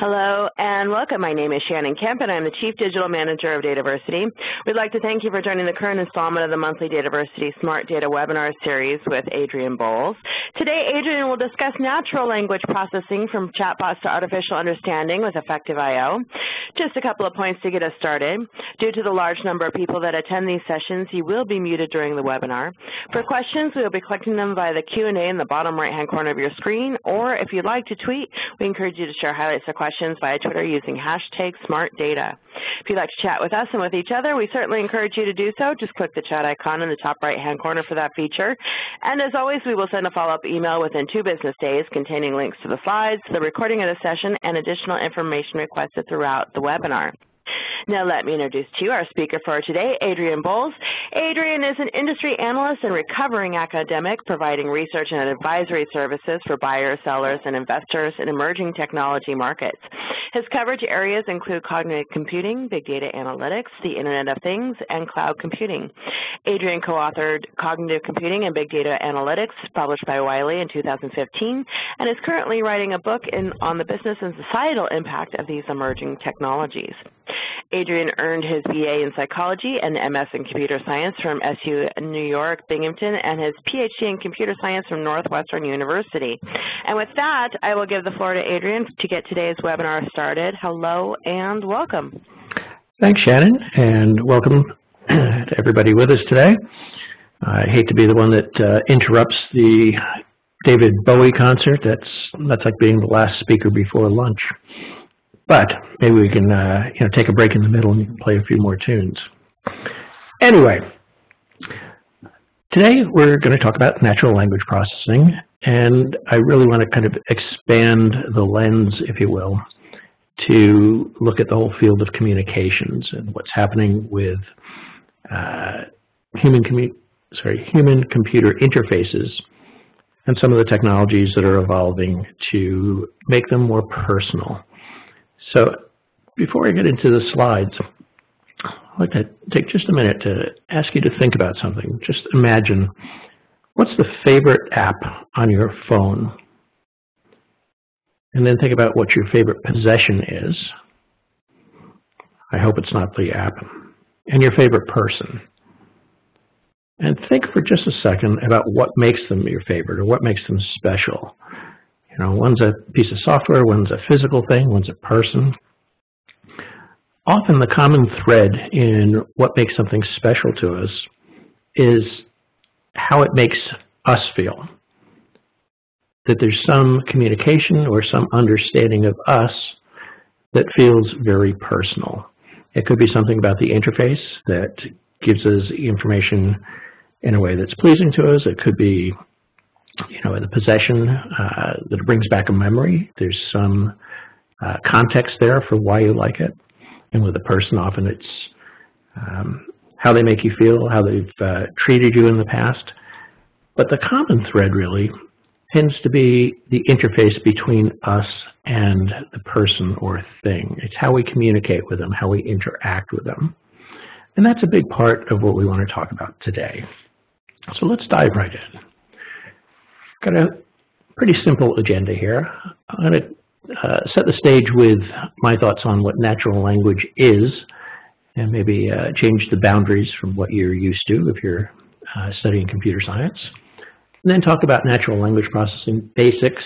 Hello and welcome. My name is Shannon Kemp and I'm the Chief Digital Manager of Dataversity. We'd like to thank you for joining the current installment of the monthly Dataversity Smart Data webinar series with Adrian Bowles. Today Adrian will discuss natural language processing from chatbots to artificial understanding with Effective I.O. Just a couple of points to get us started. Due to the large number of people that attend these sessions, you will be muted during the webinar. For questions, we will be collecting them via the Q&A in the bottom right-hand corner of your screen, or if you'd like to tweet, we encourage you to share highlights or questions via Twitter using hashtag SmartData. If you'd like to chat with us and with each other, we certainly encourage you to do so. Just click the chat icon in the top right-hand corner for that feature. And as always, we will send a follow-up email within 2 business days containing links to the slides, the recording of the session, and additional information requested throughout the webinar. Now let me introduce to you our speaker for today, Adrian Bowles. Adrian is an industry analyst and recovering academic providing research and advisory services for buyers, sellers, and investors in emerging technology markets. His coverage areas include cognitive computing, big data analytics, the Internet of Things, and cloud computing. Adrian co-authored Cognitive Computing and Big Data Analytics, published by Wiley in 2015, and is currently writing a book on the business and societal impact of these emerging technologies. Adrian earned his BA in psychology and MS in computer science from SU New York Binghamton and his PhD in computer science from Northwestern University. And with that, I will give the floor to Adrian to get today's webinar started. Hello and welcome. Thanks, Shannon, and welcome to everybody with us today. I hate to be the one that interrupts the David Bowie concert. That's like being the last speaker before lunch. But maybe we can take a break in the middle and you can play a few more tunes. Anyway, today we're going to talk about natural language processing, and I really want to kind of expand the lens, if you will, to look at the whole field of communications and what's happening with human-computer interfaces and some of the technologies that are evolving to make them more personal. So before I get into the slides, I'd like to take just a minute to ask you to think about something. Just imagine, what's the favorite app on your phone? And then think about what your favorite possession is. I hope it's not the app. And your favorite person. And think for just a second about what makes them your favorite or what makes them special. You know, one's a piece of software, one's a physical thing, one's a person. Often the common thread in what makes something special to us is how it makes us feel. That there's some communication or some understanding of us that feels very personal. It could be something about the interface that gives us information in a way that's pleasing to us. It could be the possession that brings back a memory. There's some context there for why you like it. And with a person, often it's how they make you feel, how they've treated you in the past. But the common thread really tends to be the interface between us and the person or thing. It's how we communicate with them, how we interact with them. And that's a big part of what we want to talk about today. So let's dive right in. Got a pretty simple agenda here. I'm going to set the stage with my thoughts on what natural language is and maybe change the boundaries from what you're used to if you're studying computer science. And then talk about natural language processing basics,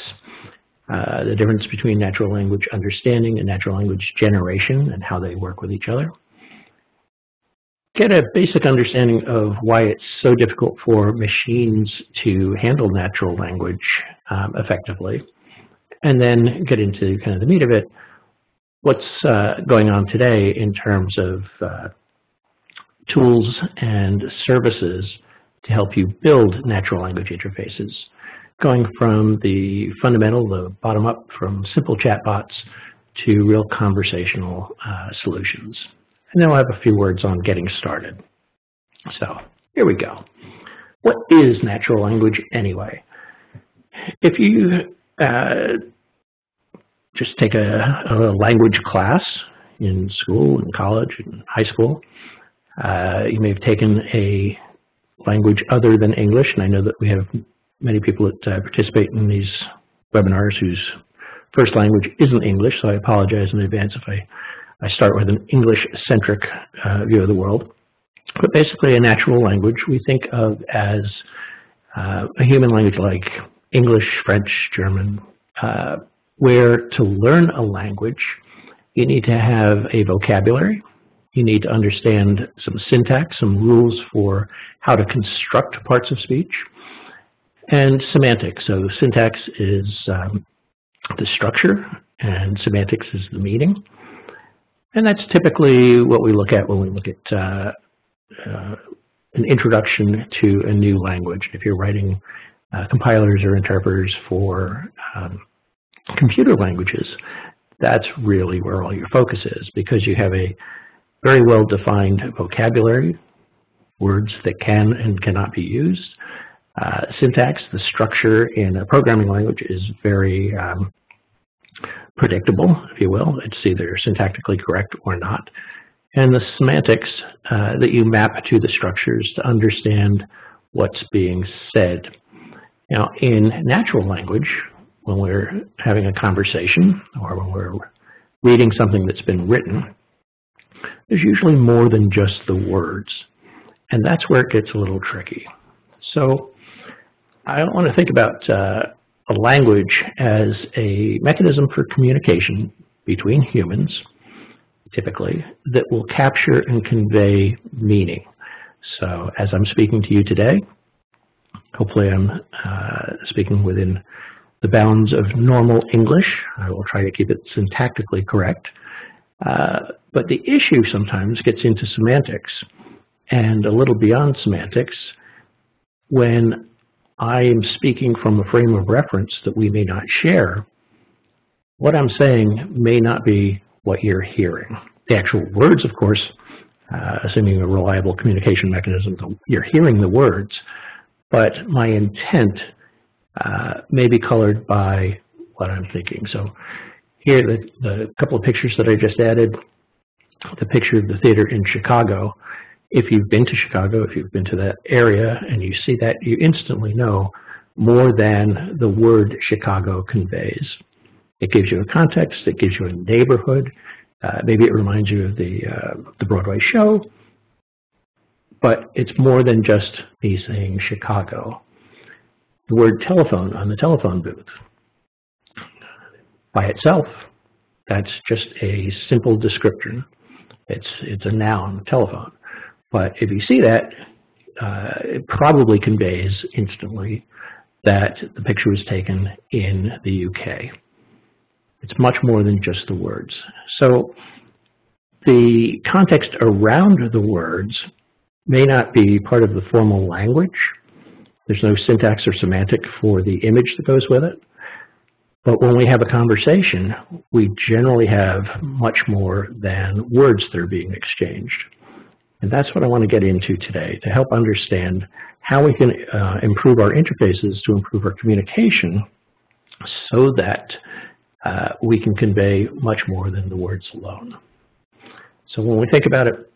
the difference between natural language understanding and natural language generation and how they work with each other. Get a basic understanding of why it's so difficult for machines to handle natural language effectively, and then get into kind of the meat of it, what's going on today in terms of tools and services to help you build natural language interfaces, going from the fundamental, the bottom up, from simple chatbots to real conversational solutions. And then we'll have a few words on getting started. So here we go. What is natural language anyway? If you just take a language class in school, in college, in high school, you may have taken a language other than English. And I know that we have many people that participate in these webinars whose first language isn't English, so I apologize in advance if I start with an English-centric view of the world. But basically, a natural language we think of as a human language like English, French, German, where to learn a language, you need to have a vocabulary. You need to understand some syntax, some rules for how to construct parts of speech, and semantics. So syntax is the structure, and semantics is the meaning. And that's typically what we look at when we look at an introduction to a new language. If you're writing compilers or interpreters for computer languages, that's really where all your focus is, because you have a very well-defined vocabulary, words that can and cannot be used. Syntax, the structure in a programming language, is very predictable, if you will. It's either syntactically correct or not. And the semantics that you map to the structures to understand what's being said. Now, in natural language, when we're having a conversation or when we're reading something that's been written, there's usually more than just the words. And that's where it gets a little tricky. So I don't want to think about a language as a mechanism for communication between humans, typically, that will capture and convey meaning. So as I'm speaking to you today, hopefully I'm speaking within the bounds of normal English. I will try to keep it syntactically correct. But the issue sometimes gets into semantics and a little beyond semantics when I am speaking from a frame of reference that we may not share. What I'm saying may not be what you're hearing. The actual words, of course, assuming a reliable communication mechanism, you're hearing the words, but my intent may be colored by what I'm thinking. So here, the couple of pictures that I just added, the picture of the theater in Chicago. If you've been to Chicago, if you've been to that area, and you see that, you instantly know more than the word Chicago conveys. It gives you a context, it gives you a neighborhood, maybe it reminds you of the Broadway show, but it's more than just me saying Chicago. The word telephone on the telephone booth, by itself, that's just a simple description. It's a noun, telephone. But if you see that, it probably conveys instantly that the picture was taken in the UK. It's much more than just the words. So the context around the words may not be part of the formal language. There's no syntax or semantic for the image that goes with it. But when we have a conversation, we generally have much more than words that are being exchanged. And that's what I want to get into today, to help understand how we can improve our interfaces to improve our communication so that we can convey much more than the words alone. So when we think about it,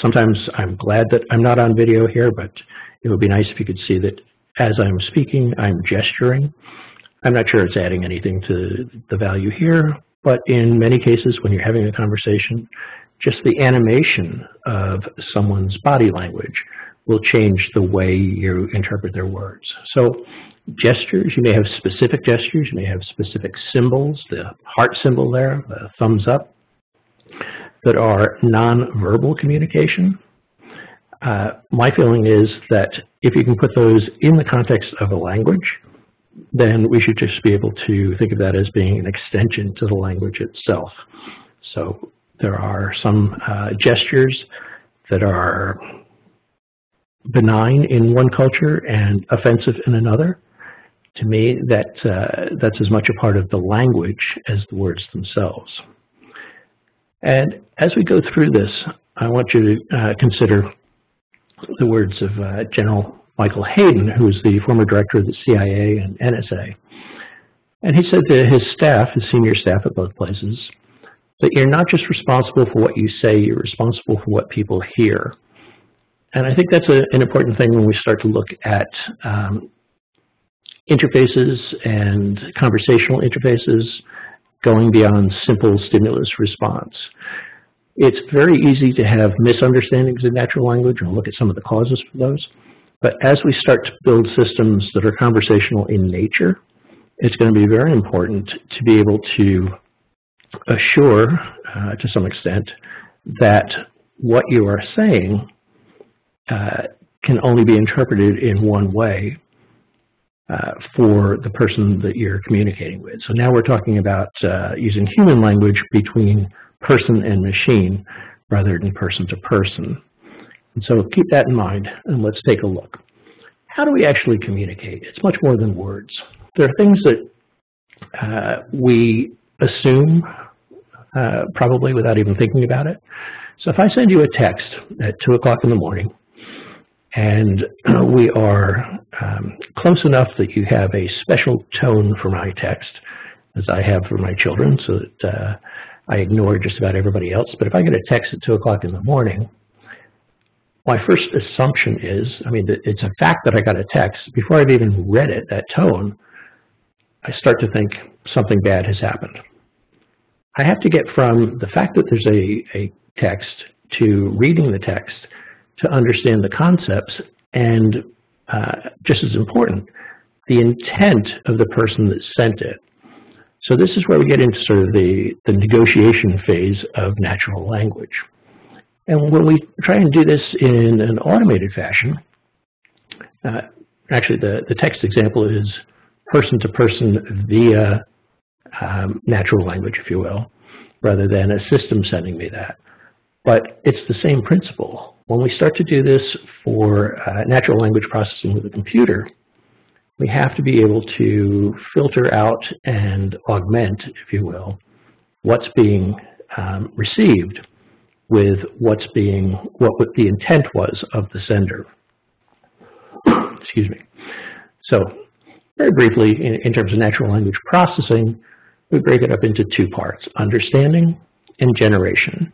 sometimes I'm glad that I'm not on video here, but it would be nice if you could see that as I'm speaking, I'm gesturing. I'm not sure it's adding anything to the value here, but in many cases when you're having a conversation, just the animation of someone's body language will change the way you interpret their words. So gestures, you may have specific gestures, you may have specific symbols, the heart symbol there, the thumbs up, that are nonverbal communication. My feeling is that if you can put those in the context of a language, then we should just be able to think of that as being an extension to the language itself. So there are some gestures that are benign in one culture and offensive in another. To me, that's as much a part of the language as the words themselves. And as we go through this, I want you to consider the words of General Michael Hayden, who was the former director of the CIA and NSA. And he said to his staff, his senior staff at both places, that you're not just responsible for what you say, you're responsible for what people hear. And I think that's an important thing when we start to look at interfaces and conversational interfaces going beyond simple stimulus response. It's very easy to have misunderstandings in natural language, and we'll look at some of the causes for those. But as we start to build systems that are conversational in nature, it's going to be very important to be able to assure, to some extent, that what you are saying can only be interpreted in one way for the person that you're communicating with. So now we're talking about using human language between person and machine rather than person to person. And so keep that in mind, and let's take a look. How do we actually communicate? It's much more than words. There are things that we assume probably without even thinking about it. So if I send you a text at 2 o'clock in the morning and we are close enough that you have a special tone for my text as I have for my children, so that I ignore just about everybody else. But if I get a text at 2 o'clock in the morning, my first assumption is, I mean, it's a fact that I got a text. Before I've even read it, that tone, I start to think something bad has happened. I have to get from the fact that there's a text to reading the text to understand the concepts and, just as important, the intent of the person that sent it. So this is where we get into sort of the negotiation phase of natural language. And when we try and do this in an automated fashion, actually the text example is person to person via natural language, if you will, rather than a system sending me that. But it's the same principle. When we start to do this for natural language processing with a computer, we have to be able to filter out and augment, if you will, what's being received with what the intent was of the sender. Excuse me. So very briefly, in terms of natural language processing, we break it up into two parts: understanding and generation.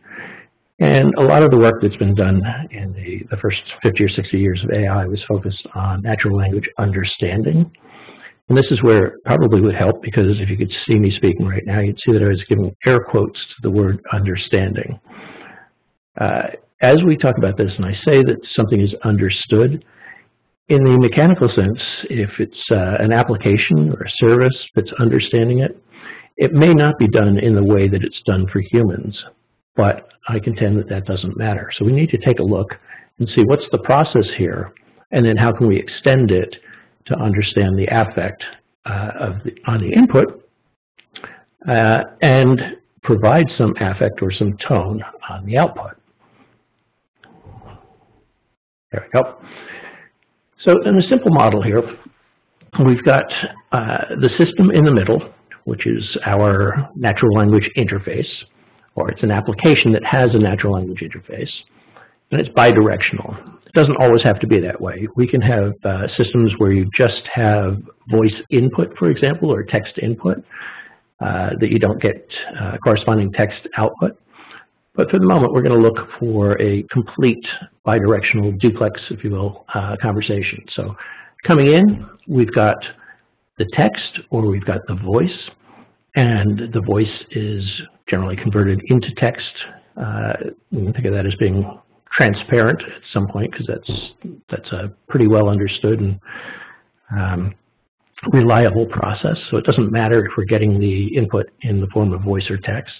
And a lot of the work that's been done in the first 50 or 60 years of AI was focused on natural language understanding. And this is where it probably would help, because if you could see me speaking right now, you'd see that I was giving air quotes to the word understanding. As we talk about this and I say that something is understood, in the mechanical sense, if it's an application or a service that's understanding it, it may not be done in the way that it's done for humans, but I contend that that doesn't matter. So we need to take a look and see what's the process here, and then how can we extend it to understand the affect on the input and provide some affect or some tone on the output. There we go. So in a simple model here, we've got the system in the middle, which is our natural language interface, or it's an application that has a natural language interface, and it's bidirectional. It doesn't always have to be that way. We can have systems where you just have voice input, for example, or text input, that you don't get corresponding text output. But for the moment, we're going to look for a complete bidirectional duplex, if you will, conversation. So coming in, we've got the text, or we've got the voice, and the voice is generally converted into text. You can think of that as being transparent at some point, because that's a pretty well understood and reliable process. So it doesn't matter if we're getting the input in the form of voice or text.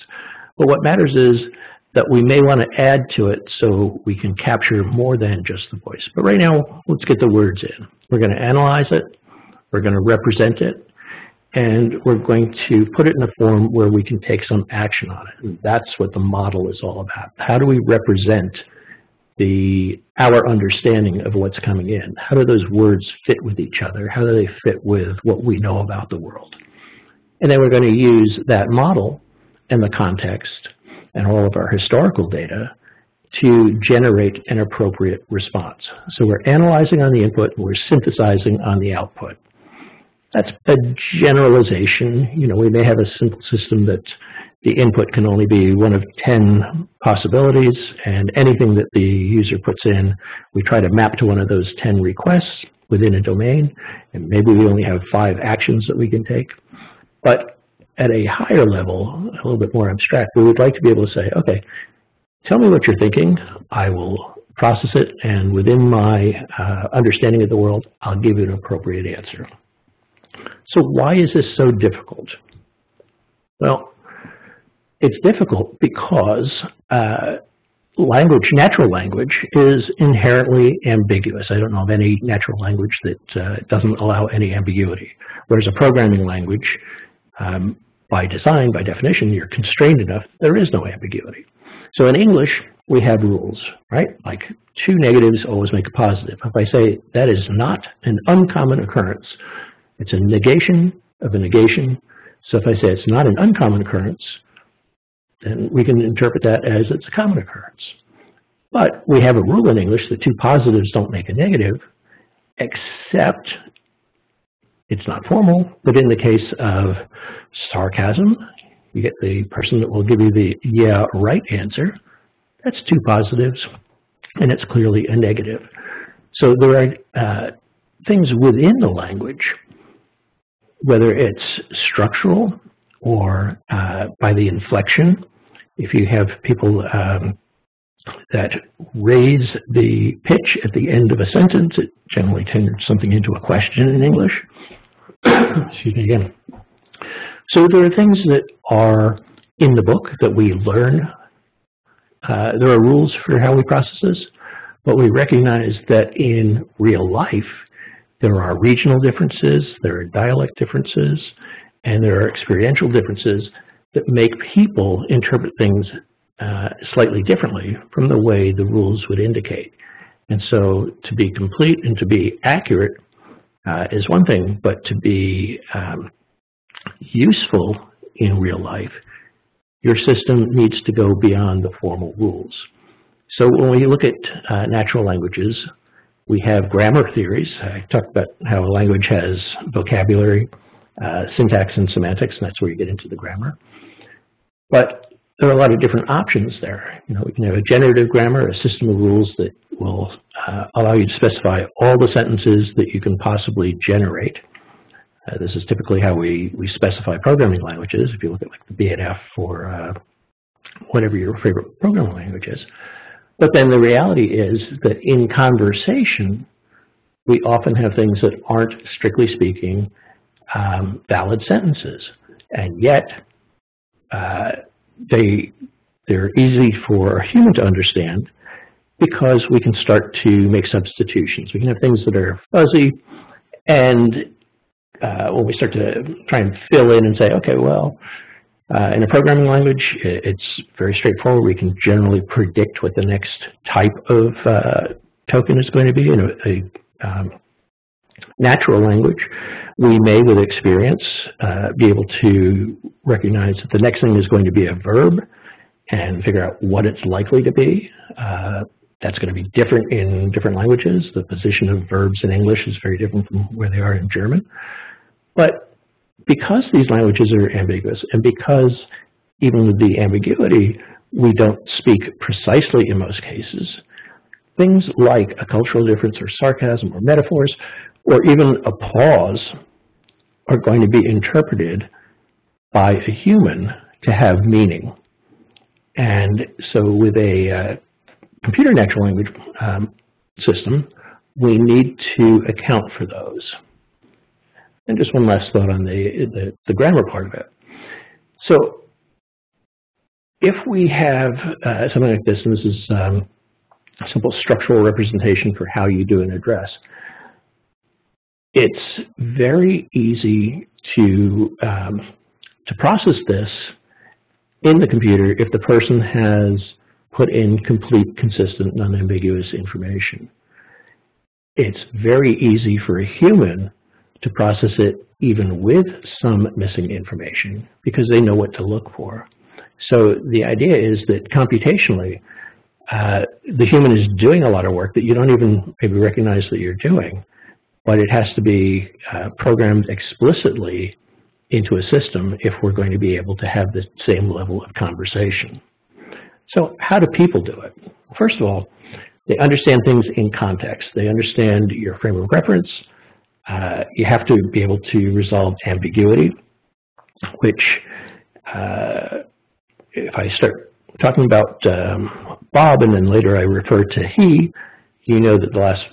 But what matters is that we may want to add to it so we can capture more than just the voice. But right now, let's get the words in. We're going to analyze it, we're going to represent it, and we're going to put it in a form where we can take some action on it. And that's what the model is all about. How do we represent our understanding of what's coming in? How do those words fit with each other? How do they fit with what we know about the world? And then we're going to use that model and the context and all of our historical data to generate an appropriate response. So we're analyzing on the input, and we're synthesizing on the output. That's a generalization. You know, we may have a simple system that the input can only be one of 10 possibilities, and anything that the user puts in, we try to map to one of those 10 requests within a domain, and maybe we only have 5 actions that we can take. But at a higher level, a little bit more abstract, we would like to be able to say, okay, tell me what you're thinking, I will process it, and within my understanding of the world, I'll give you an appropriate answer. So why is this so difficult? Well, it's difficult because language, natural language, is inherently ambiguous. I don't know of any natural language that doesn't allow any ambiguity. Whereas a programming language, by design, by definition, you're constrained enough, there is no ambiguity. So in English, we have rules, right? Like 2 negatives always make a positive. If I say that is not an uncommon occurrence, it's a negation of a negation. So if I say it's not an uncommon occurrence, then we can interpret that as it's a common occurrence. But we have a rule in English that 2 positives don't make a negative, except it's not formal, but in the case of sarcasm, you get the person that will give you the yeah, right answer. That's 2 positives, and it's clearly a negative. So there are things within the language, whether it's structural or by the inflection. If you have people that raise the pitch at the end of a sentence, it generally turns something into a question in English. Excuse me again. So there are things that are in the book that we learn. There are rules for how we process this, but we recognize that in real life, there are regional differences, there are dialect differences, and there are experiential differences that make people interpret things slightly differently from the way the rules would indicate. And so to be complete and to be accurate is one thing, but to be useful in real life, your system needs to go beyond the formal rules. So when we look at natural languages, we have grammar theories. I talked about how a language has vocabulary, syntax, and semantics, and that's where you get into the grammar. But there are a lot of different options there. You know, we can have a generative grammar, a system of rules that will allow you to specify all the sentences that you can possibly generate. This is typically how we specify programming languages. If you look at like the BNF or whatever your favorite programming language is. But then the reality is that in conversation, we often have things that aren't, strictly speaking, valid sentences. And yet, they're easy for a human to understand because we can start to make substitutions. We can have things that are fuzzy, and when we start to try and fill in and say, okay, well, in a programming language, it's very straightforward. We can generally predict what the next type of token is going to be. In a natural language, we may, with experience, be able to recognize that the next thing is going to be a verb and figure out what it's likely to be. That's going to be different in different languages. The position of verbs in English is very different from where they are in German. But because these languages are ambiguous, and because even with the ambiguity, we don't speak precisely in most cases, things like a cultural difference or sarcasm or metaphors or even a pause are going to be interpreted by a human to have meaning. And so with a computer natural language system, we need to account for those. And just one last thought on the grammar part of it. So if we have something like this, and this is a simple structural representation for how you do an address, it's very easy to process this in the computer if the person has put in complete, consistent, non-ambiguous information. It's very easy for a human to process it even with some missing information because they know what to look for. So the idea is that computationally, the human is doing a lot of work that you don't even maybe recognize that you're doing, but it has to be programmed explicitly into a system if we're going to be able to have the same level of conversation. So how do people do it? First of all, they understand things in context. They understand your frame of reference. You have to be able to resolve ambiguity, which if I start talking about Bob and then later I refer to he, you know that the last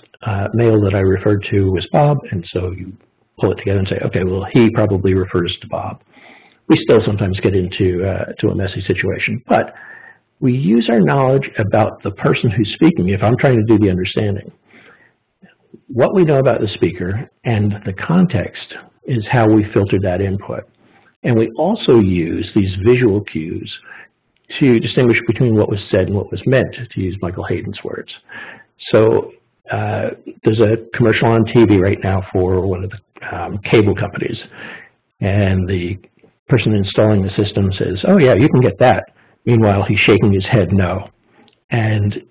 male that I referred to was Bob, and so you pull it together and say, okay, well, he probably refers to Bob. We still sometimes get into to a messy situation, but we use our knowledge about the person who's speaking if I'm trying to do the understanding. What we know about the speaker and the context is how we filter that input. And we also use these visual cues to distinguish between what was said and what was meant, to use Michael Hayden's words. So there's a commercial on TV right now for one of the cable companies. And the person installing the system says, oh yeah, you can get that. Meanwhile, he's shaking his head no. And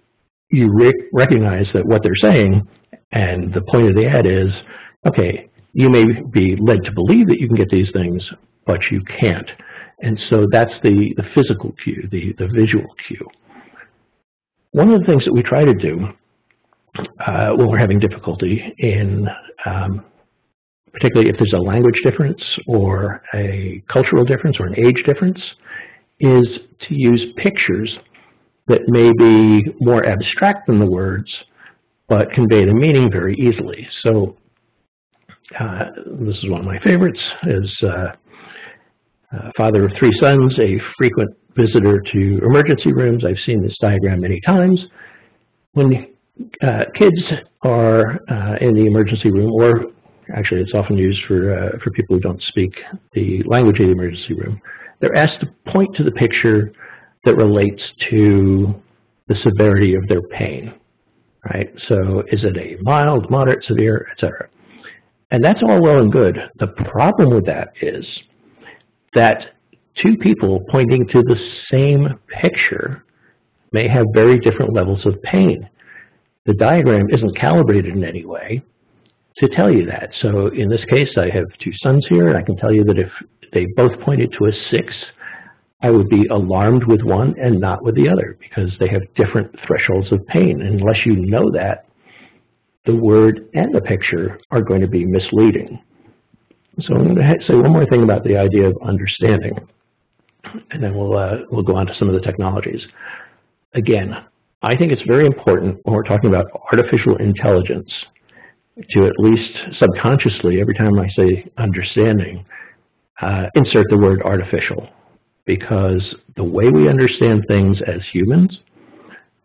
you recognize that what they're saying and the point of the ad is, okay, you may be led to believe that you can get these things, but you can't. And so that's the physical cue, the visual cue. One of the things that we try to do when we're having difficulty in, particularly if there's a language difference or a cultural difference or an age difference, is to use pictures that may be more abstract than the words, but convey the meaning very easily. So this is one of my favorites, is father of three sons, a frequent visitor to emergency rooms. I've seen this diagram many times. When kids are in the emergency room, or actually it's often used for people who don't speak the language of the emergency room, they're asked to point to the picture that relates to the severity of their pain. Right? So is it a mild, moderate, severe, etc.? And that's all well and good. The problem with that is that two people pointing to the same picture may have very different levels of pain. The diagram isn't calibrated in any way to tell you that. So in this case, I have two sons here, and I can tell you that if they both pointed to a 6, I would be alarmed with one and not with the other because they have different thresholds of pain. And unless you know that, the word and the picture are going to be misleading. So I'm going to say one more thing about the idea of understanding, and then we'll go on to some of the technologies. Again, I think it's very important when we're talking about artificial intelligence to at least subconsciously, every time I say understanding, insert the word artificial. Because the way we understand things as humans,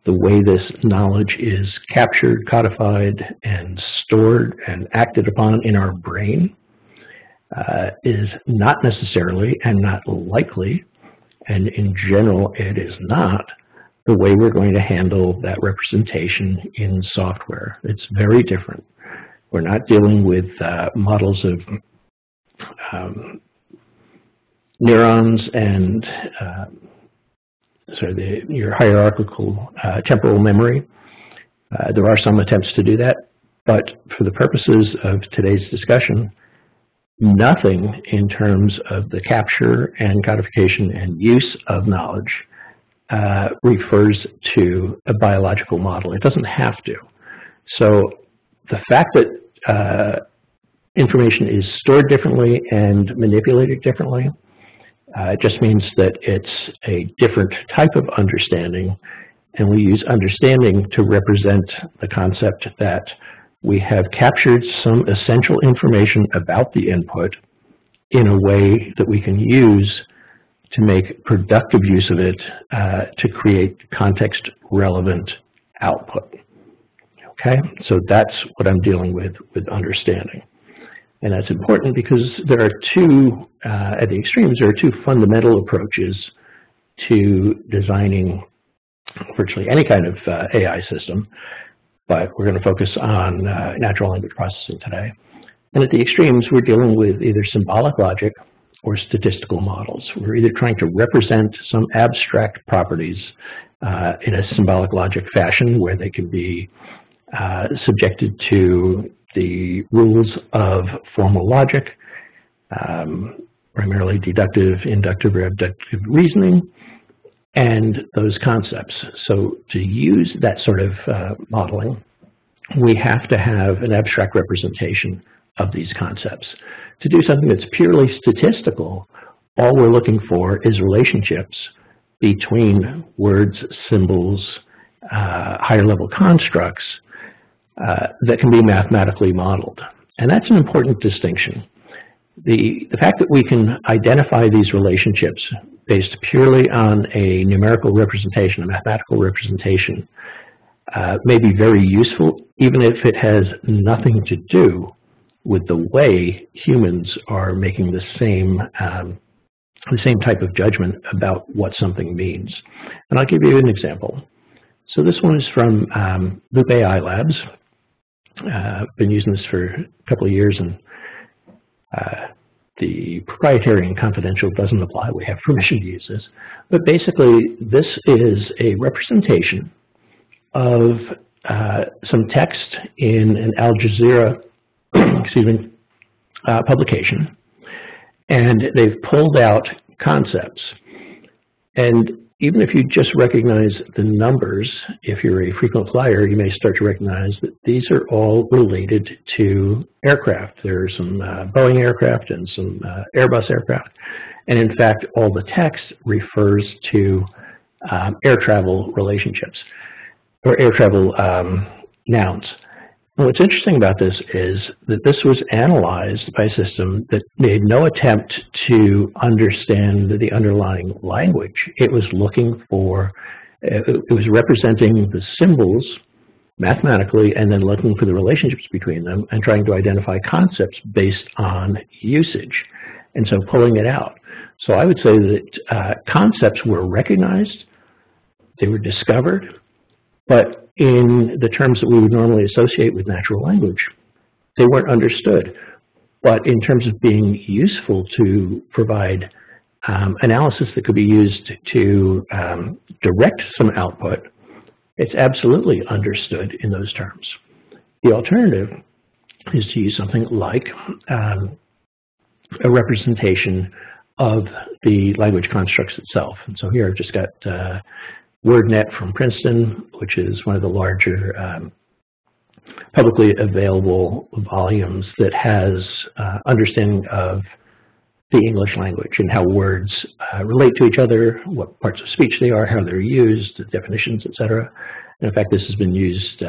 the way this knowledge is captured, codified, and stored and acted upon in our brain is not necessarily and not likely, and in general it is not, the way we're going to handle that representation in software. It's very different. We're not dealing with models of neurons and your hierarchical temporal memory. There are some attempts to do that, but for the purposes of today's discussion, nothing in terms of the capture and codification and use of knowledge refers to a biological model. It doesn't have to. So the fact that information is stored differently and manipulated differently, it just means that it's a different type of understanding, and we use understanding to represent the concept that we have captured some essential information about the input in a way that we can use to make productive use of it to create context-relevant output. Okay, so that's what I'm dealing with understanding. And that's important because there are two, at the extremes, there are two fundamental approaches to designing virtually any kind of AI system, but we're going to focus on natural language processing today. And at the extremes, we're dealing with either symbolic logic or statistical models. We're either trying to represent some abstract properties in a symbolic logic fashion where they can be subjected to the rules of formal logic, primarily deductive, inductive, or abductive reasoning, and those concepts. So to use that sort of modeling, we have to have an abstract representation of these concepts. To do something that's purely statistical, all we're looking for is relationships between words, symbols, higher level constructs that can be mathematically modeled. And that's an important distinction. The fact that we can identify these relationships based purely on a numerical representation, a mathematical representation, may be very useful, even if it has nothing to do with the way humans are making the same type of judgment about what something means. And I'll give you an example. So this one is from Loop AI Labs. I've been using this for a couple of years, and the proprietary and confidential doesn't apply. We have permission to use this. But basically, this is a representation of some text in an Al Jazeera excuse me, publication. And they've pulled out concepts. And even if you just recognize the numbers, if you're a frequent flyer, you may start to recognize that these are all related to aircraft. There are some Boeing aircraft and some Airbus aircraft. And in fact, all the text refers to air travel relationships or air travel nouns. And what's interesting about this is that this was analyzed by a system that made no attempt to understand the underlying language. It was looking for, it was representing the symbols mathematically and then looking for the relationships between them and trying to identify concepts based on usage, and so pulling it out. So I would say that concepts were recognized, they were discovered, but in the terms that we would normally associate with natural language, they weren't understood. But in terms of being useful to provide analysis that could be used to direct some output, it's absolutely understood in those terms. The alternative is to use something like a representation of the language constructs itself. And so here I've just got WordNet from Princeton, which is one of the larger publicly available volumes that has understanding of the English language and how words relate to each other, what parts of speech they are, how they're used, the definitions, etc. And in fact, this has been used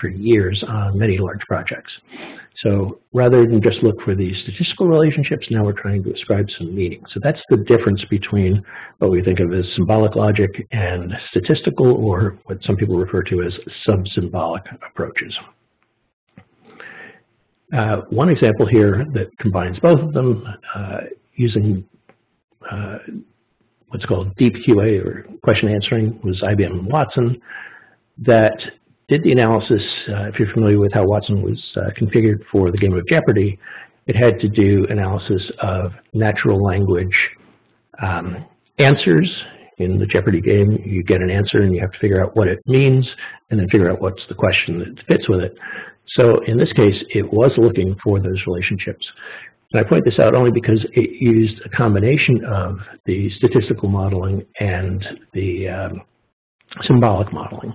for years on many large projects. So rather than just look for the statistical relationships, now we're trying to ascribe some meaning. So that's the difference between what we think of as symbolic logic and statistical, or what some people refer to as sub-symbolic approaches. One example here that combines both of them using what's called deep QA or question answering was IBM Watson that did the analysis. If you're familiar with how Watson was configured for the game of Jeopardy, it had to do analysis of natural language answers. In the Jeopardy game, you get an answer and you have to figure out what it means and then figure out what's the question that fits with it. So in this case, it was looking for those relationships. And I point this out only because it used a combination of the statistical modeling and the symbolic modeling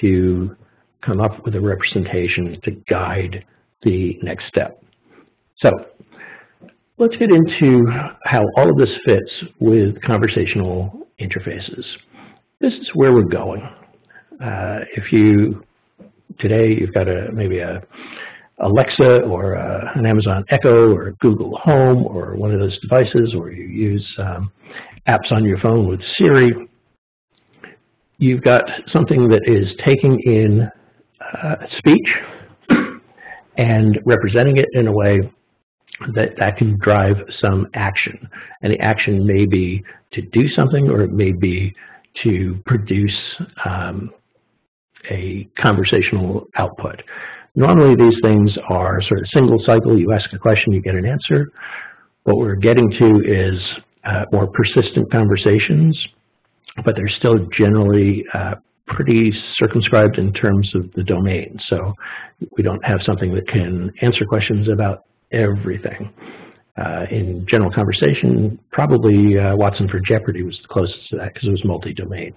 to come up with a representation to guide the next step. So let's get into how all of this fits with conversational interfaces. This is where we're going. If you, today you've got maybe a Alexa or an Amazon Echo or a Google Home or one of those devices, or you use apps on your phone with Siri, you've got something that is taking in speech and representing it in a way that can drive some action. And the action may be to do something, or it may be to produce a conversational output. Normally these things are sort of single cycle. You ask a question, you get an answer. What we're getting to is more persistent conversations, but they're still generally pretty circumscribed in terms of the domain. So we don't have something that can answer questions about everything. in general conversation, probably Watson for Jeopardy was the closest to that because it was multi-domain.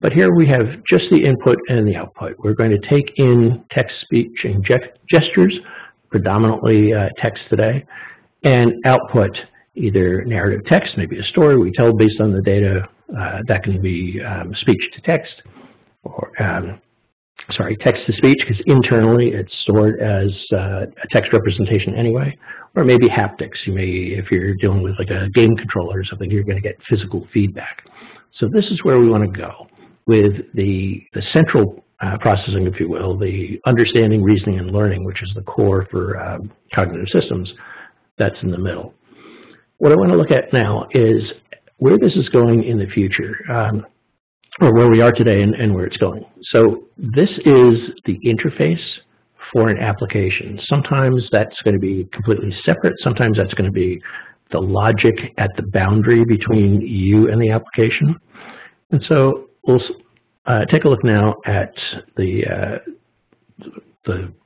But here we have just the input and the output. We're going to take in text, speech, and gestures, predominantly text today, and output either narrative text, maybe a story we tell based on the data. That can be speech to text, or sorry, text to speech, because internally it's stored as a text representation anyway, or maybe haptics. You may, if you're dealing with like a game controller or something, you're going to get physical feedback. So this is where we want to go with the central processing, if you will, the understanding, reasoning, and learning, which is the core for cognitive systems. That's in the middle. What I want to look at now is where this is going in the future, or where we are today and where it's going. So this is the interface for an application. Sometimes that's going to be completely separate. Sometimes that's going to be the logic at the boundary between you and the application. And so we'll take a look now at the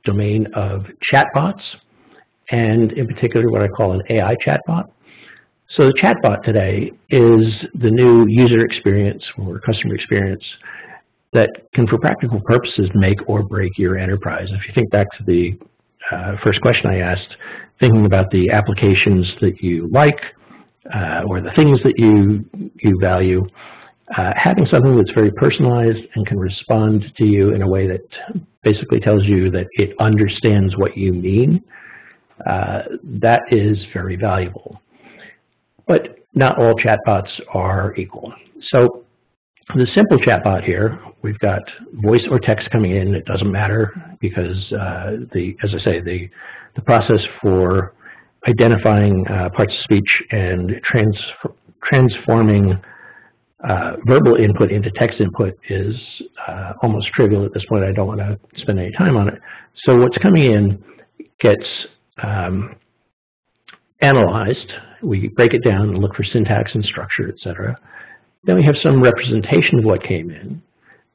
domain of chatbots, and in particular what I call an AI chatbot. So the chatbot today is the new user experience or customer experience that can, for practical purposes, make or break your enterprise. If you think back to the first question I asked, thinking about the applications that you like or the things that you value, having something that's very personalized and can respond to you in a way that basically tells you that it understands what you mean, that is very valuable. But not all chatbots are equal. So the simple chatbot here, we've got voice or text coming in. It doesn't matter because, as I say, the process for identifying parts of speech and transforming verbal input into text input is almost trivial at this point. I don't want to spend any time on it. So what's coming in gets analyzed. We break it down and look for syntax and structure, etc. Then we have some representation of what came in.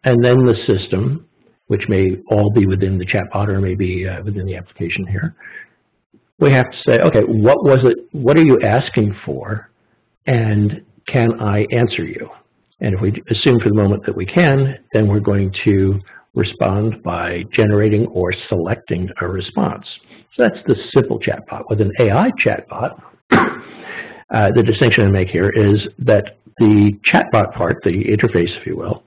And then the system, which may all be within the chatbot or maybe within the application here, we have to say, okay, what was it? What are you asking for? And can I answer you? And if we assume for the moment that we can, then we're going to respond by generating or selecting a response. So that's the simple chatbot. With an AI chatbot, the distinction I make here is that the chatbot part, the interface, if you will,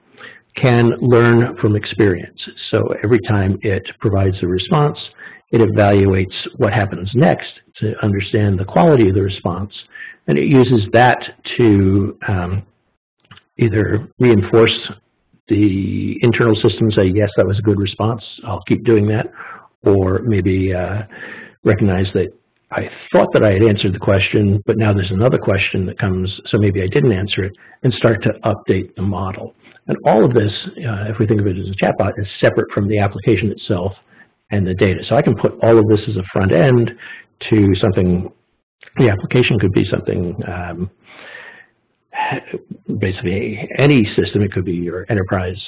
can learn from experience. So every time it provides a response, it evaluates what happens next to understand the quality of the response, and it uses that to either reinforce the internal system, say, yes, that was a good response, I'll keep doing that, or maybe recognize that I thought that I had answered the question, but now there's another question that comes, so maybe I didn't answer it, and start to update the model. And all of this, if we think of it as a chatbot, is separate from the application itself and the data. So I can put all of this as a front end to something. The application could be something, basically any system. It could be your enterprise,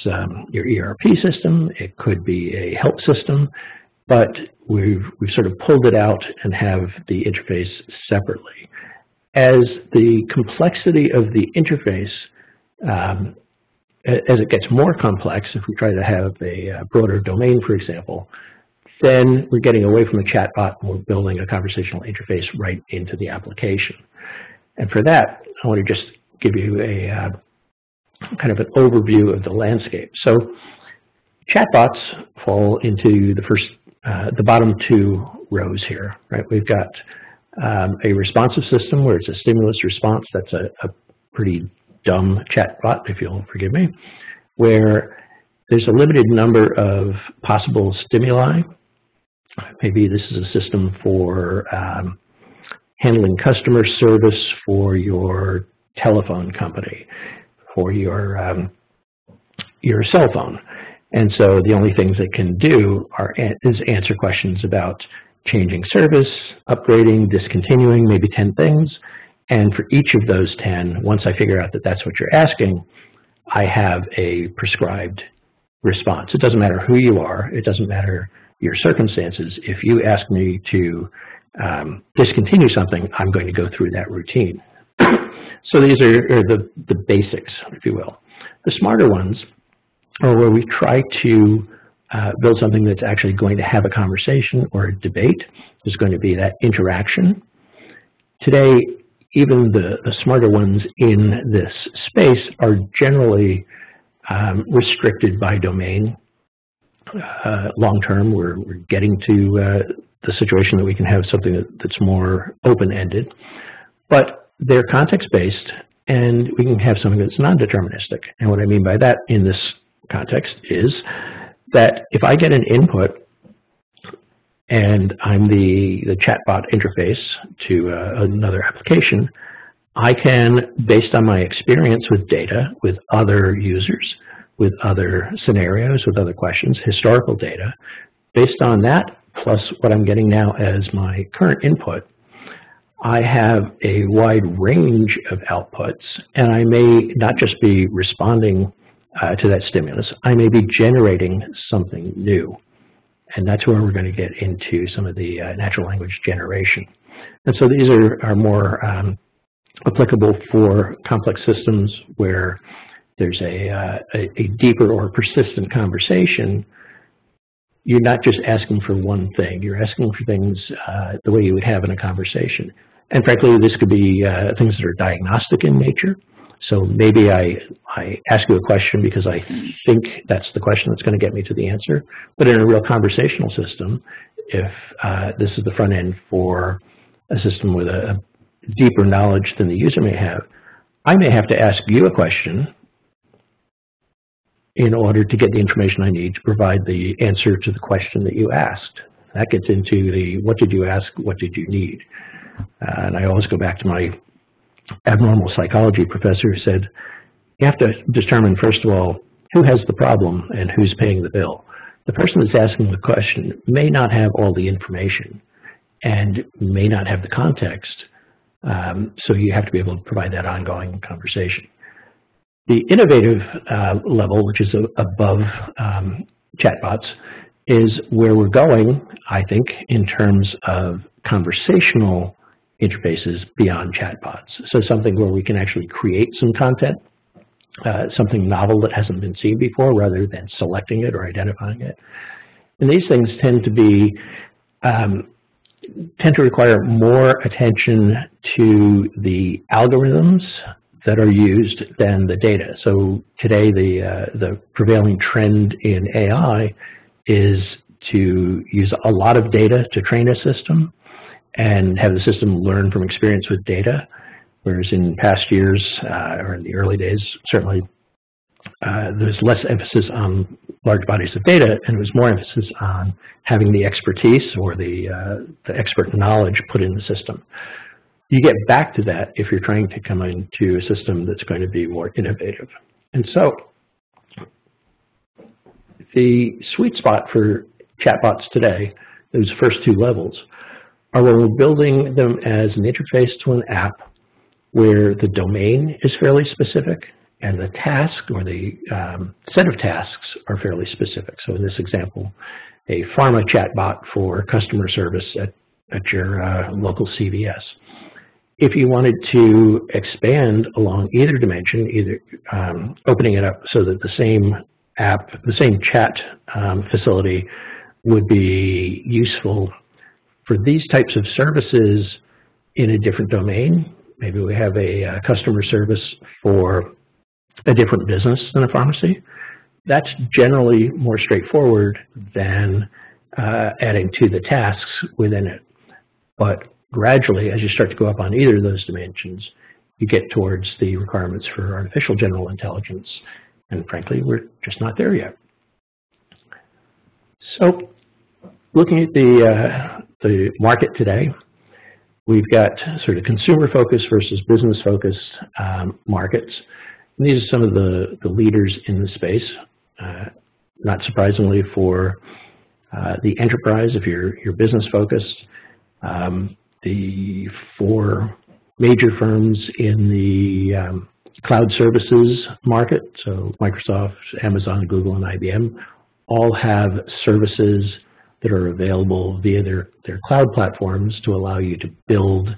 your ERP system. It could be a help system. But we've sort of pulled it out and have the interface separately. As the complexity of the interface, as it gets more complex, if we try to have a broader domain, for example, then we're getting away from a chatbot and we're building a conversational interface right into the application. And for that, I want to just give you a kind of an overview of the landscape. So chatbots fall into the first the bottom two rows here, right? We've got a responsive system where it's a stimulus response. That's a pretty dumb chatbot, if you'll forgive me, where there's a limited number of possible stimuli. Maybe this is a system for handling customer service for your telephone company, for your cell phone. And so the only things it can do is answer questions about changing service, upgrading, discontinuing, maybe 10 things. And for each of those 10, once I figure out that that's what you're asking, I have a prescribed response. It doesn't matter who you are. It doesn't matter your circumstances. If you ask me to discontinue something, I'm going to go through that routine. So these are the basics, if you will. The smarter ones are where we try to build something that's actually going to have a conversation or a debate. There's going to be that interaction. Today, even the smarter ones in this space are generally restricted by domain. Long term, we're getting to the situation that we can have something that's more open-ended. But they're context-based, and we can have something that's non-deterministic. And what I mean by that in this context is that if I get an input and I'm the chatbot interface to another application, I can, based on my experience with data, with other users, with other scenarios, with other questions, historical data, based on that, plus what I'm getting now as my current input, I have a wide range of outputs, and I may not just be responding to that stimulus, I may be generating something new. And that's where we're going to get into some of the natural language generation. And so these are more applicable for complex systems where there's a deeper or persistent conversation. You're not just asking for one thing. You're asking for things the way you would have in a conversation. And frankly, this could be things that are diagnostic in nature. So maybe I ask you a question because I think that's the question that's going to get me to the answer. But in a real conversational system, if this is the front end for a system with a deeper knowledge than the user may have, I may have to ask you a question in order to get the information I need to provide the answer to the question that you asked. That gets into the what did you ask, what did you need? And I always go back to my abnormal psychology professor who said, you have to determine, first of all, who has the problem and who's paying the bill. The person that's asking the question may not have all the information and may not have the context, so you have to be able to provide that ongoing conversation. The innovative level, which is above chatbots, is where we're going, I think, in terms of conversational interfaces beyond chatbots. So something where we can actually create some content, something novel that hasn't been seen before, rather than selecting it or identifying it. And these things tend to be, tend to require more attention to the algorithms that are used than the data. So today, the prevailing trend in AI is to use a lot of data to train a system and have the system learn from experience with data, whereas in past years, or in the early days, certainly there's less emphasis on large bodies of data, and it was more emphasis on having the expertise or the expert knowledge put in the system. You get back to that if you're trying to come into a system that's going to be more innovative. And so the sweet spot for chatbots today, those first two levels, are where we're building them as an interface to an app where the domain is fairly specific and the task or the set of tasks are fairly specific. So in this example, a pharma chatbot for customer service at your local CVS. If you wanted to expand along either dimension, either opening it up so that the same app, the same chat facility would be useful for these types of services in a different domain. Maybe we have a customer service for a different business than a pharmacy. That's generally more straightforward than adding to the tasks within it. But gradually, as you start to go up on either of those dimensions, you get towards the requirements for artificial general intelligence. And frankly, we're just not there yet. So looking at the market today, we've got sort of consumer-focused versus business-focused markets. And these are some of the leaders in the space. Not surprisingly for the enterprise, if you're business-focused, the four major firms in the cloud services market, so Microsoft, Amazon, Google, and IBM, all have services that are available via their cloud platforms to allow you to build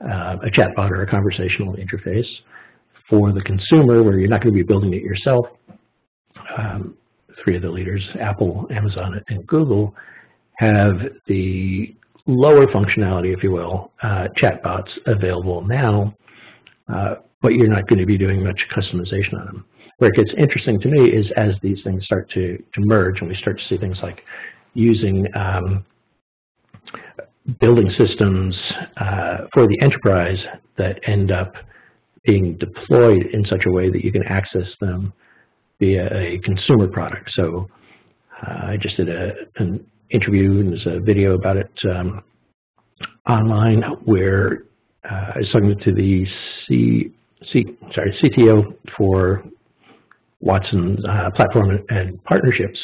a chatbot or a conversational interface for the consumer, where you're not going to be building it yourself. Three of the leaders, Apple, Amazon, and Google, have the lower functionality, if you will, chatbots available now, but you're not going to be doing much customization on them. Where it gets interesting to me is as these things start to merge and we start to see things like using building systems for the enterprise that end up being deployed in such a way that you can access them via a consumer product. So I just did an interview, and there's a video about it online, where I was talking to the CTO for Watson Platform and Partnerships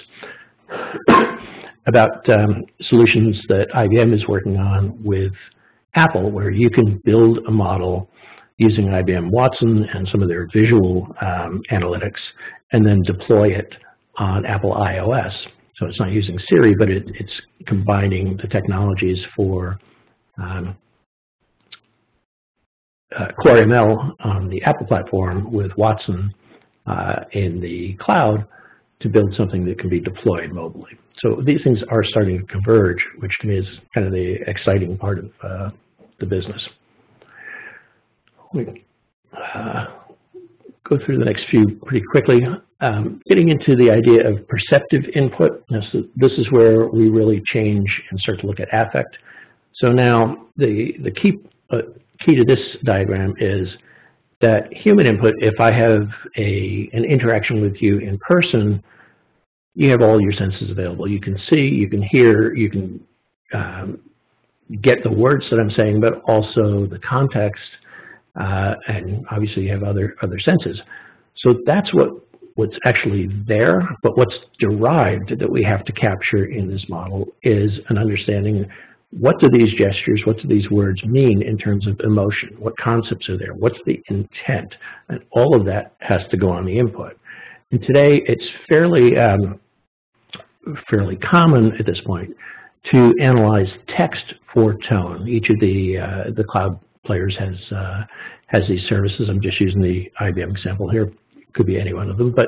about solutions that IBM is working on with Apple, where you can build a model using IBM Watson and some of their visual analytics, and then deploy it on Apple iOS. So it's not using Siri, but it's combining the technologies for Core ML on the Apple platform with Watson in the cloud to build something that can be deployed mobilely. So these things are starting to converge, which to me is kind of the exciting part of the business. We go through the next few pretty quickly. Getting into the idea of perceptive input, this is where we really change and start to look at affect. So now the key to this diagram is that human input, if I have an interaction with you in person, you have all your senses available. You can see, you can hear, you can get the words that I'm saying, but also the context. And obviously you have other senses. So that's what's actually there, but what's derived that we have to capture in this model is an understanding: what do these gestures, what do these words mean in terms of emotion? What concepts are there? What's the intent? And all of that has to go on the input. And today it's fairly common at this point to analyze text for tone. Each of the cloud players has these services. I'm just using the IBM example here. It could be any one of them, but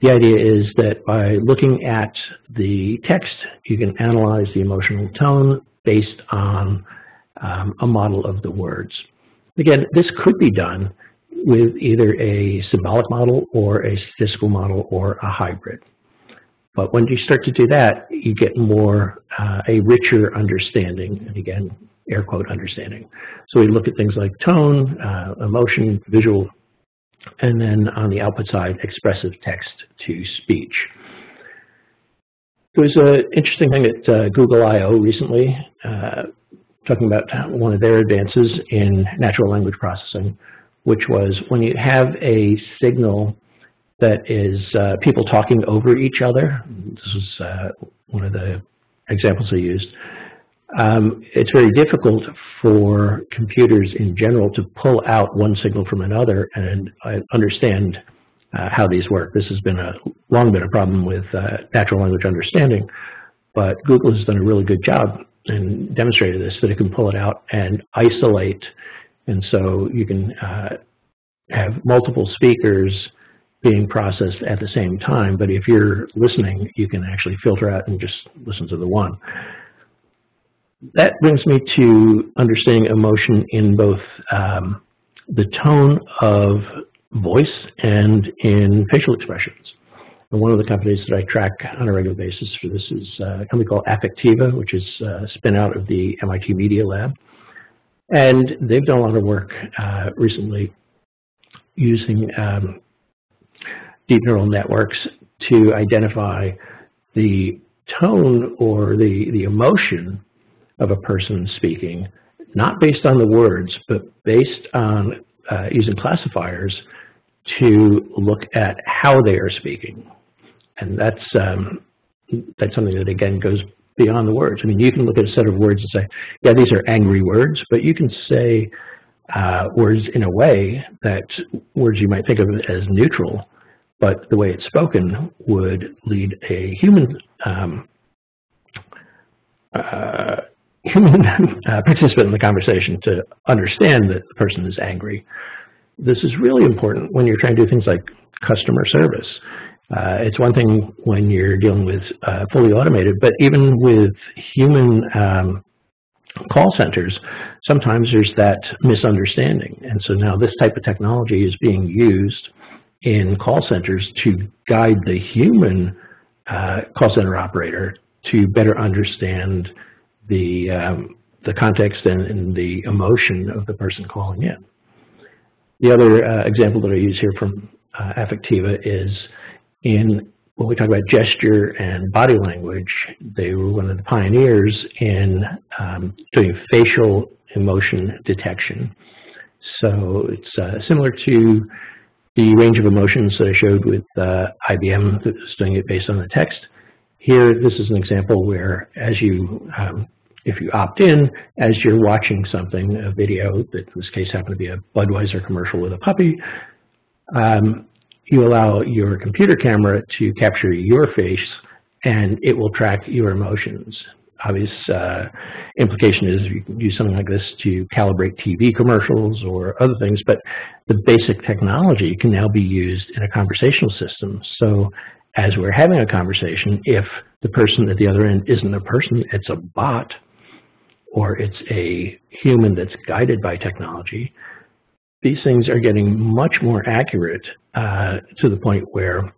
the idea is that by looking at the text, you can analyze the emotional tone based on a model of the words. Again, this could be done with either a symbolic model or a statistical model or a hybrid. But when you start to do that, you get more a richer understanding, and again, air quote understanding. So we look at things like tone, emotion, visual, and then on the output side, expressive text to speech. There was an interesting thing at Google I.O. recently, talking about one of their advances in natural language processing, which was when you have a signal that is people talking over each other. This is one of the examples I used. It's very difficult for computers in general to pull out one signal from another and understand how these work. This has been long been a problem with natural language understanding, but Google has done a really good job and demonstrated this, that it can pull it out and isolate. And so you can have multiple speakers being processed at the same time, but if you're listening, you can actually filter out and just listen to the one. That brings me to understanding emotion in both the tone of voice and in facial expressions. And one of the companies that I track on a regular basis for this is a company called Affectiva, which is a spin out of the MIT Media Lab. And they've done a lot of work recently using deep neural networks to identify the tone or the emotion of a person speaking, not based on the words, but based on using classifiers to look at how they are speaking. And that's something that, again, goes beyond the words. I mean, you can look at a set of words and say, yeah, these are angry words, but you can say words in a way that words you might think of as neutral, but the way it's spoken would lead a human human participant in the conversation to understand that the person is angry. This is really important when you're trying to do things like customer service. It's one thing when you're dealing with fully automated, but even with human call centers, sometimes there's that misunderstanding. And so now this type of technology is being used in call centers to guide the human call center operator to better understand the context and the emotion of the person calling in. The other example that I use here from Affectiva is when we talk about gesture and body language, they were one of the pioneers in doing facial emotion detection. So it's similar to the range of emotions that I showed with IBM that was doing it based on the text. Here, this is an example where as you, if you opt in, as you're watching something, a video that in this case happened to be a Budweiser commercial with a puppy, you allow your computer camera to capture your face and it will track your emotions. Obvious implication is you can use something like this to calibrate TV commercials or other things, but the basic technology can now be used in a conversational system. So as we're having a conversation, if the person at the other end isn't a person, it's a bot, or it's a human that's guided by technology, these things are getting much more accurate to the point where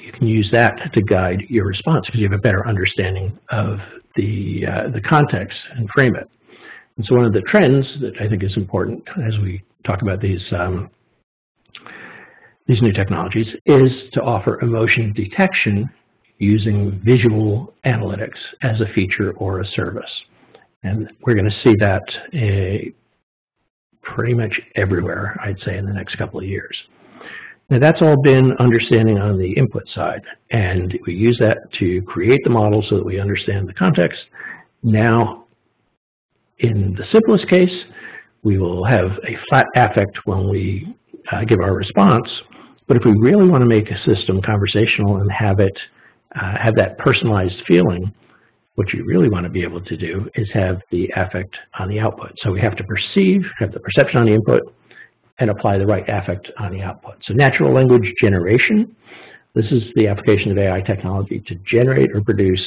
you can use that to guide your response because you have a better understanding of the context and frame it. And so one of the trends that I think is important as we talk about these new technologies is to offer emotion detection using visual analytics as a feature or a service. And we're going to see that pretty much everywhere, I'd say, in the next couple of years. Now, that's all been understanding on the input side, and we use that to create the model so that we understand the context. Now, in the simplest case, we will have a flat affect when we give our response, but if we really want to make a system conversational and have it have that personalized feeling, what you really want to be able to do is have the affect on the output. So we have to perceive, have the perception on the input, and apply the right affect on the output. So natural language generation, this is the application of AI technology to generate or produce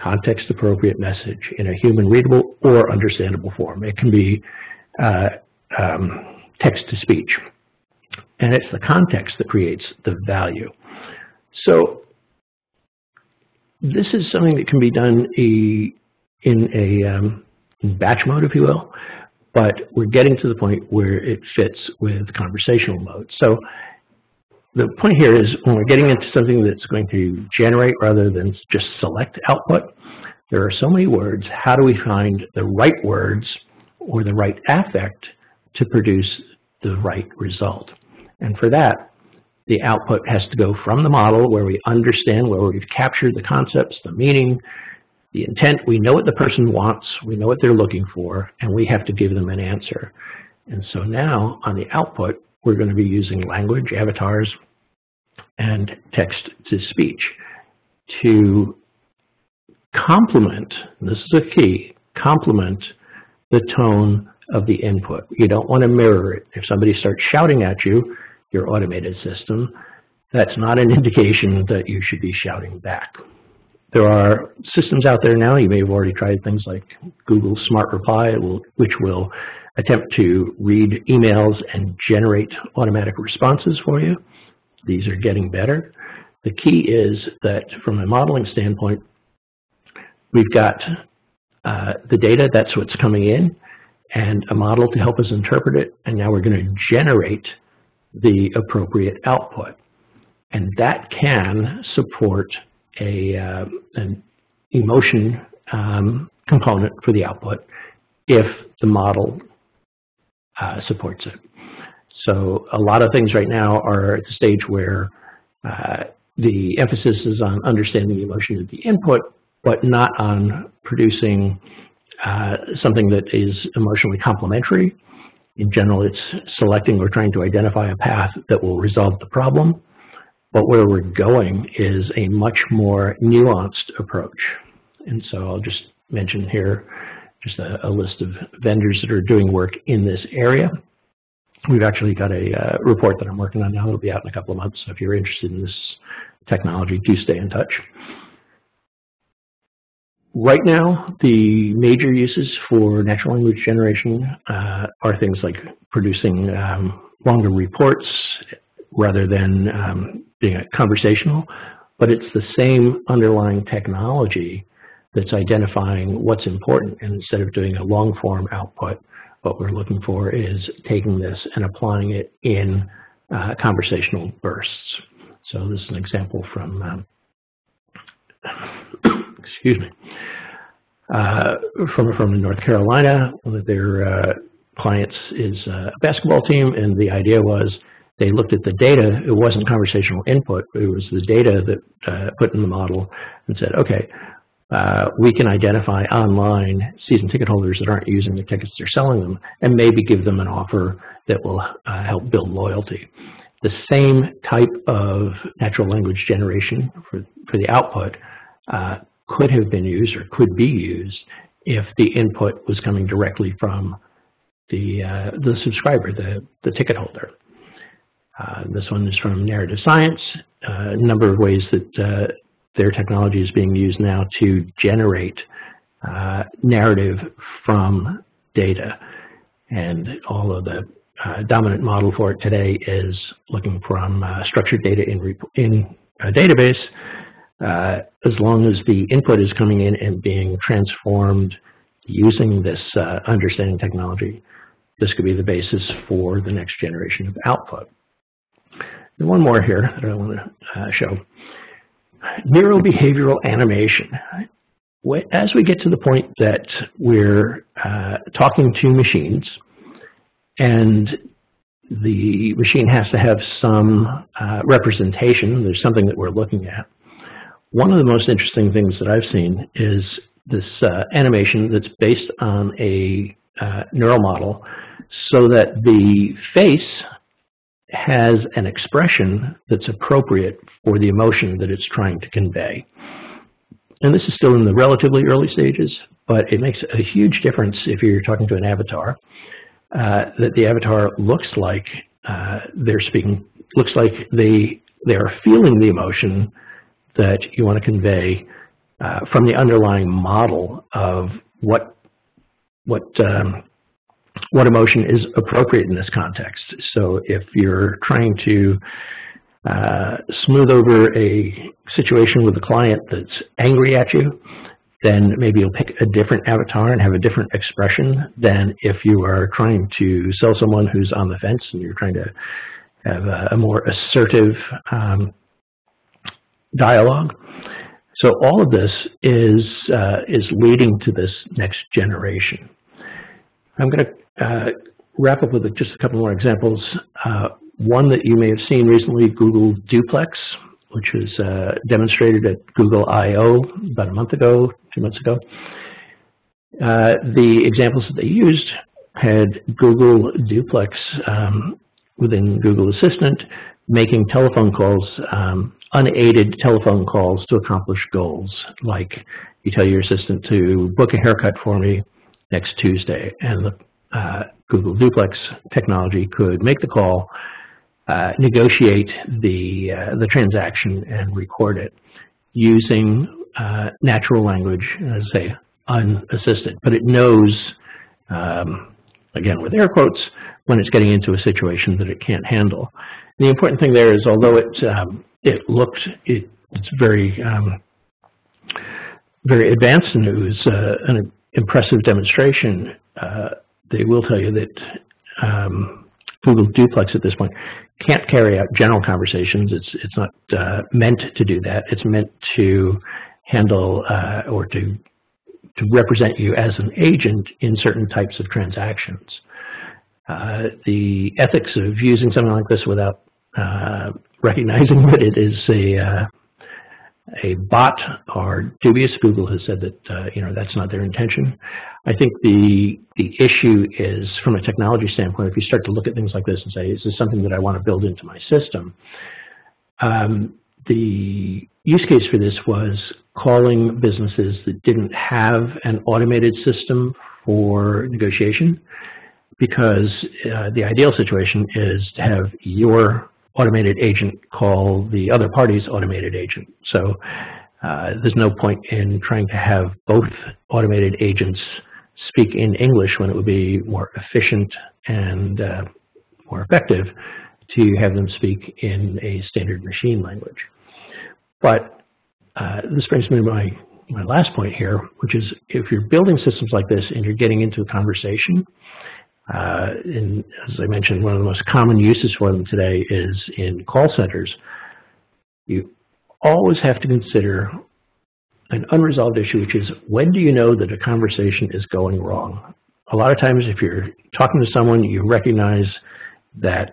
context-appropriate message in a human-readable or understandable form. It can be text-to-speech, and it's the context that creates the value. So this is something that can be done in batch mode, if you will, but we're getting to the point where it fits with conversational mode. So the point here is when we're getting into something that's going to generate rather than just select output, there are so many words. How do we find the right words or the right affect to produce the right result? And for that, the output has to go from the model where we understand, where we've captured the concepts, the meaning, the intent. We know what the person wants, we know what they're looking for, and we have to give them an answer. And so now on the output, we're going to be using language, avatars, and text-to-speech to complement, this is a key, complement the tone of the input. You don't want to mirror it. If somebody starts shouting at you, your automated system, that's not an indication that you should be shouting back. There are systems out there now, you may have already tried things like Google Smart Reply, which will attempt to read emails and generate automatic responses for you. These are getting better. The key is that from a modeling standpoint, we've got the data, that's what's coming in, and a model to help us interpret it, and now we're going to generate the appropriate output. And that can support an emotion component for the output if the model supports it. So a lot of things right now are at the stage where the emphasis is on understanding the emotion of the input, but not on producing something that is emotionally complementary. In general, it's selecting or trying to identify a path that will resolve the problem. But where we're going is a much more nuanced approach. And so I'll just mentioned here, just a list of vendors that are doing work in this area. We've actually got a report that I'm working on now that'll be out in a couple of months. So if you're interested in this technology, do stay in touch. Right now, the major uses for natural language generation are things like producing longer reports rather than being conversational, but it's the same underlying technology that's identifying what's important. And instead of doing a long form output, what we're looking for is taking this and applying it in conversational bursts. So this is an example from, excuse me, from North Carolina. One of their clients is a basketball team, and the idea was they looked at the data. It wasn't conversational input. It was the data that put in the model and said, okay, we can identify online season ticket holders that aren't using the tickets they're selling them and maybe give them an offer that will help build loyalty. The same type of natural language generation for the output could have been used or could be used if the input was coming directly from the subscriber, the ticket holder. This one is from Narrative Science. A number of ways that their technology is being used now to generate narrative from data. And all of the dominant model for it today is looking from structured data in a database. As long as the input is coming in and being transformed using this understanding technology, this could be the basis for the next generation of output. And one more here that I want to show. Neurobehavioral animation. As we get to the point that we're talking to machines and the machine has to have some representation, there's something that we're looking at. One of the most interesting things that I've seen is this animation that's based on a neural model so that the face has an expression that's appropriate for the emotion that it's trying to convey. And this is still in the relatively early stages, but it makes a huge difference if you're talking to an avatar, that the avatar looks like they're speaking, looks like they are feeling the emotion that you want to convey from the underlying model of what emotion is appropriate in this context. So if you're trying to smooth over a situation with a client that's angry at you, then maybe you'll pick a different avatar and have a different expression than if you are trying to sell someone who's on the fence and you're trying to have a more assertive dialogue. So all of this is leading to this next generation. I'm going to wrap up with just a couple more examples. One that you may have seen recently, Google Duplex, which was demonstrated at Google I.O. about a month ago, 2 months ago. The examples that they used had Google Duplex within Google Assistant making telephone calls, unaided telephone calls to accomplish goals. Like you tell your assistant to book a haircut for me next Tuesday, and the Google Duplex technology could make the call, negotiate the transaction, and record it using natural language, as I say, unassisted. But it knows, again with air quotes, when it's getting into a situation that it can't handle. And the important thing there is, although it's very very advanced, and it was an impressive demonstration, they will tell you that Google Duplex at this point can't carry out general conversations. It's not meant to do that. It's meant to handle or to represent you as an agent in certain types of transactions. The ethics of using something like this without recognizing that it is a bot are dubious. Google has said that you know, that's not their intention. I think the issue is, from a technology standpoint, if you start to look at things like this and say, is this something that I want to build into my system? the use case for this was calling businesses that didn't have an automated system for negotiation, because the ideal situation is to have your automated agent call the other party's automated agent. So there's no point in trying to have both automated agents speak in English when it would be more efficient and more effective to have them speak in a standard machine language. But this brings me to my last point here, which is if you're building systems like this and you're getting into a conversation, and as I mentioned, one of the most common uses for them today is in call centers, you always have to consider an unresolved issue, which is when do you know that a conversation is going wrong? A lot of times if you're talking to someone, you recognize that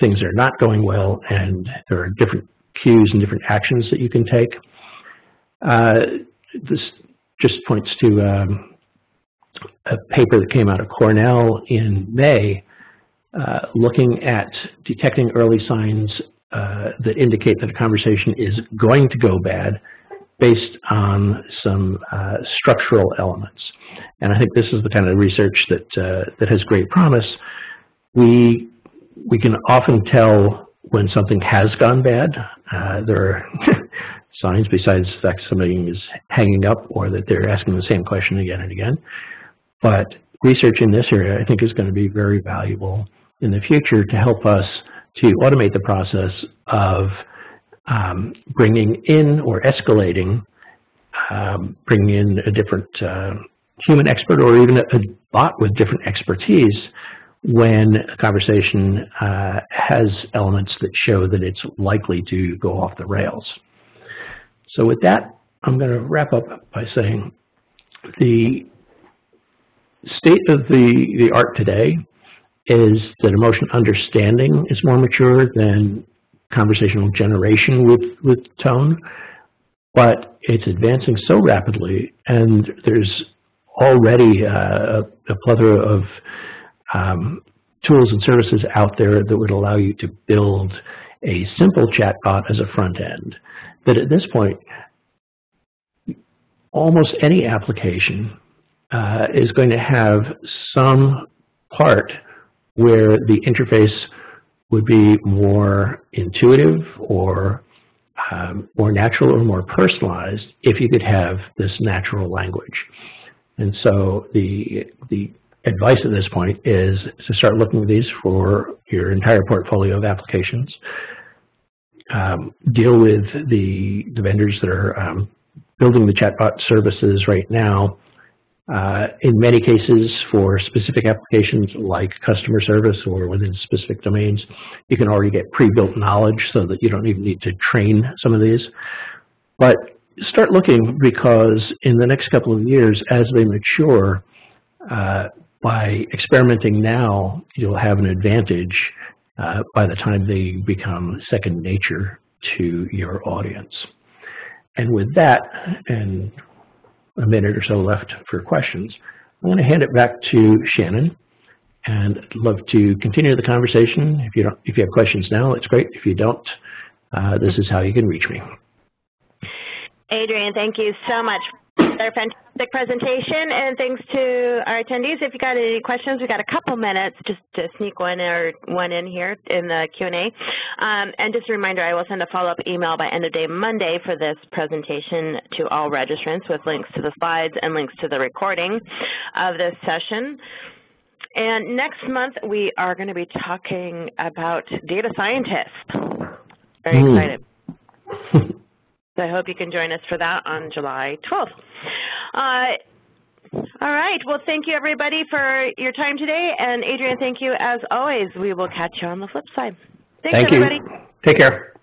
things are not going well and there are different cues and different actions that you can take. This just points to a paper that came out of Cornell in May looking at detecting early signs that indicate that a conversation is going to go bad based on some structural elements. And I think this is the kind of research that, that has great promise. We can often tell when something has gone bad. There are signs besides the fact somebody is hanging up or that they're asking the same question again and again. But research in this area, I think, is going to be very valuable in the future to help us to automate the process of bringing in or escalating, bringing in a different human expert or even a bot with different expertise when a conversation has elements that show that it's likely to go off the rails. So with that, I'm going to wrap up by saying the state of the art today is that emotion understanding is more mature than conversational generation with tone, but it's advancing so rapidly, and there's already a plethora of tools and services out there that would allow you to build a simple chatbot as a front end. But at this point, almost any application is going to have some part where the interface would be more intuitive or more natural or more personalized if you could have this natural language. And so the advice at this point is to start looking at these for your entire portfolio of applications. Deal with the vendors that are building the chatbot services right now. In many cases, for specific applications like customer service or within specific domains, you can already get pre-built knowledge so that you don't even need to train some of these. But start looking, because in the next couple of years, as they mature, by experimenting now, you'll have an advantage by the time they become second nature to your audience. And with that, and a minute or so left for questions, I'm going to hand it back to Shannon, and I'd love to continue the conversation. If you have questions now, it's great. If you don't, this is how you can reach me. Adrian, thank you so much. Our fantastic presentation, and thanks to our attendees. If you got any questions, we got a couple minutes just to sneak one in here in the Q&A. And just a reminder, I will send a follow-up email by end of day Monday for this presentation to all registrants with links to the slides and links to the recording of this session. And next month we are going to be talking about data scientists. Very excited. So I hope you can join us for that on July 12th. All right. Well, thank you, everybody, for your time today. And, Adrian, thank you, as always. We will catch you on the flip side. Thanks, everybody. Thank you. Take care.